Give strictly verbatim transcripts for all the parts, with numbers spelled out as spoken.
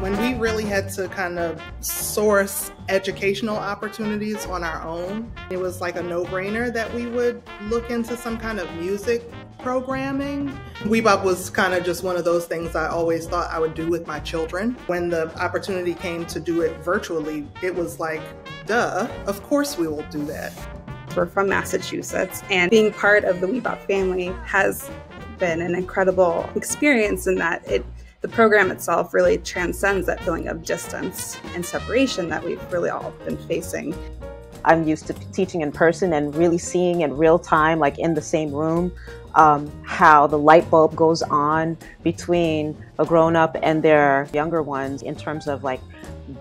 when we really had to kind of source educational opportunities on our own, it was like a no-brainer that we would look into some kind of music programming. WeBop was kind of just one of those things I always thought I would do with my children. When the opportunity came to do it virtually, it was like, duh, of course we will do that. We're from Massachusetts, and being part of the WeBop family has been an incredible experience in that it the program itself really transcends that feeling of distance and separation that we've really all been facing. I'm used to teaching in person and really seeing in real time, like in the same room, um, how the light bulb goes on between a grown-up and their younger ones in terms of like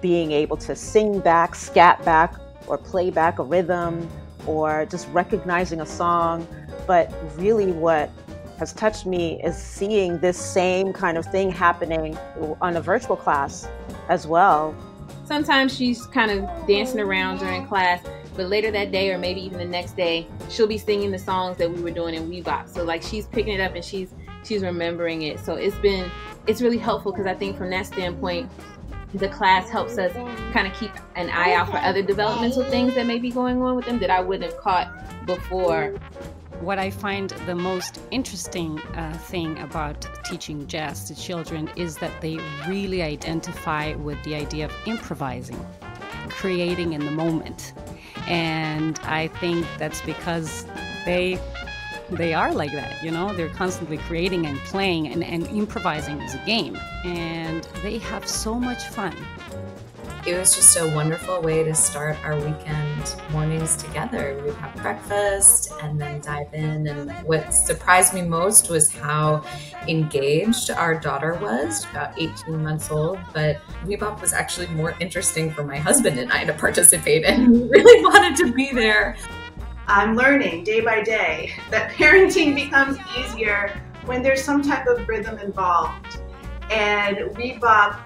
being able to sing back, scat back, or play back a rhythm, or just recognizing a song. But really what has touched me is seeing this same kind of thing happening on a virtual class as well. Sometimes she's kind of dancing around during class, but later that day or maybe even the next day, she'll be singing the songs that we were doing in WeBop. So like she's picking it up and she's she's remembering it. So it's been, it's really helpful because I think from that standpoint, the class helps us kind of keep an eye out for other developmental things that may be going on with them that I wouldn't have caught before. What I find the most interesting uh, thing about teaching jazz to children is that they really identify with the idea of improvising, creating in the moment. And I think that's because they they are like that, you know? They're constantly creating and playing and, and improvising as a game. And they have so much fun. It was just a wonderful way to start our weekend mornings together. We would have breakfast and then dive in. And what surprised me most was how engaged our daughter was, about eighteen months old. But WeBop was actually more interesting for my husband and I to participate in. We really wanted to be there. I'm learning day by day that parenting becomes easier when there's some type of rhythm involved. And WeBop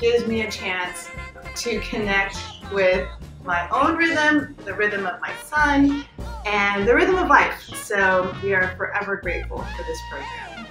gives me a chance to connect with my own rhythm, the rhythm of my son, and the rhythm of life. So we are forever grateful for this program.